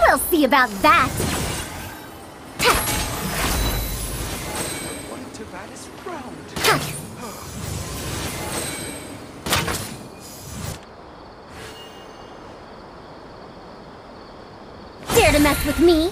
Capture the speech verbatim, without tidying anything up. We'll see about that. One to bat is round. Dare to mess with me?